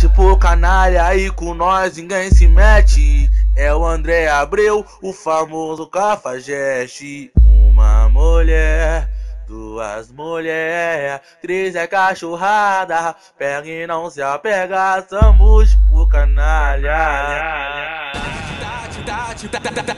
Tipo canalha aí com nós, ninguém se mete. É o André Abreu, o famoso cafajeste. Uma mulher, duas mulher, três é cachorrada. Pega e não se apega, somos pro canalha.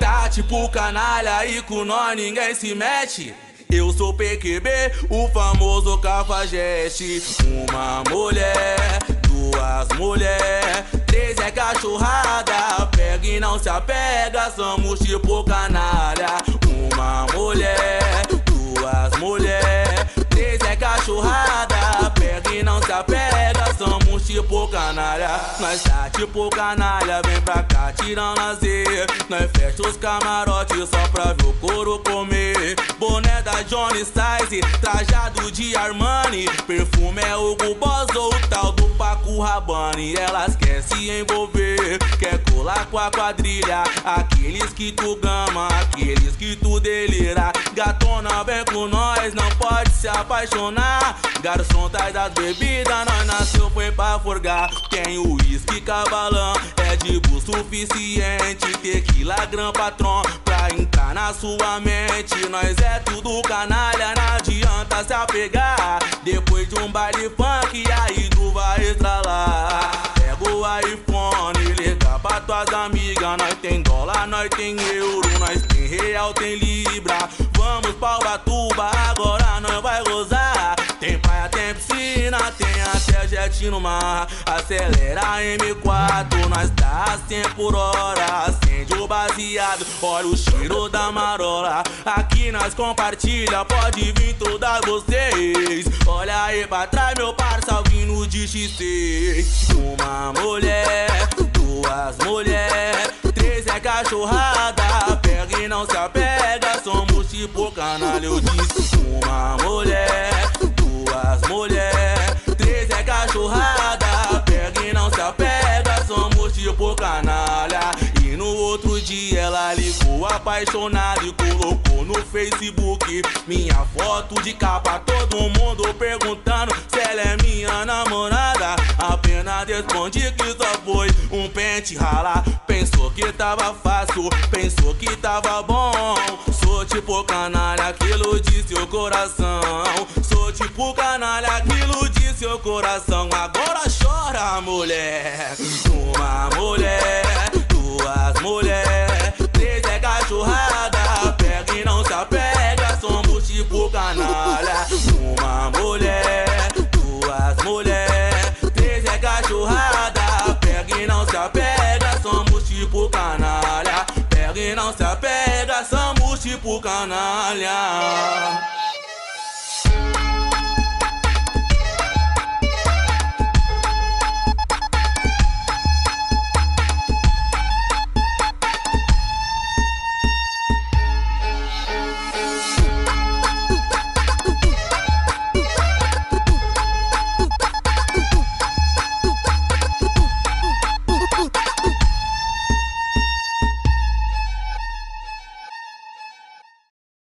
Tá tipo canalha aí com nós, ninguém se mete. Eu sou PQB, o famoso cafajeste. Uma mulher, duas mulher, três é cachorrada. Pega e não se apega, somos tipo canalha. Uma mulher, duas mulher, três é cachorrada. Pega e não se apega, somos tipo canalha. Nós tá tipo canalha, vem pra cá tirando a Z. Nós fecha os camarotes só pra ver o couro comer. Boné da Johnny Size, trajado de Armani. Perfume é Hugo Boss ou o tal do Paco Rabanne. Elas querem se envolver, quer colar com a quadrilha. Aqueles que tu gama, aqueles que tu delira. Gatona vem com nós, não pode se apaixonar. Garçom traz as bebidas, nós nasceu foi pra forgar. Tem o uísque cabalão, é de bom suficiente. Tequila gran patron, pra entrar na sua mente. Nós é tudo canalha, não adianta se apegar. Depois de um baile funk, aí tu vai estralar. Pega o iPhone, liga pra tuas amigas. Nós tem dólar, nós tem euro, nós tem real, tem libra. Vamos pra Ubatuba, agora nós vai gozar. Tem praia, tem piscina, tem até jet no mar. Acelera M4, nós tá 100 por hora. Acende o baseado, olha o cheiro da marola. Aqui nós compartilha, pode vir todas vocês. Olha aí pra trás, meu parça, vindo de G6. Uma mulher, duas mulher, três é cachorrada. Pega e não se apega, somos tipo canalha. Eu disse uma mulher, duas mulher, três é cachorrada. Pega e não se apega, somos tipo canalha. E no outro dia ela ligou apaixonada e colocou no Facebook minha foto de capa. Todo mundo perguntando se ela é minha namorada. Apenas respondi que só foi um pente ralar. Pensou que tava fácil, pensou que tava bom. Sou tipo canalha, aquilo de seu coração. Sou tipo canalha, aquilo de seu coração. Agora chora, mulher. Uma mulher, duas mulher, três é cachorrada. Pega e não se apega, somos tipo canalha. Uma mulher, duas mulher, três é cachorrada. Pega e não se apega, somos tipo canalha. Pega e não se apega, somos tipo canalha.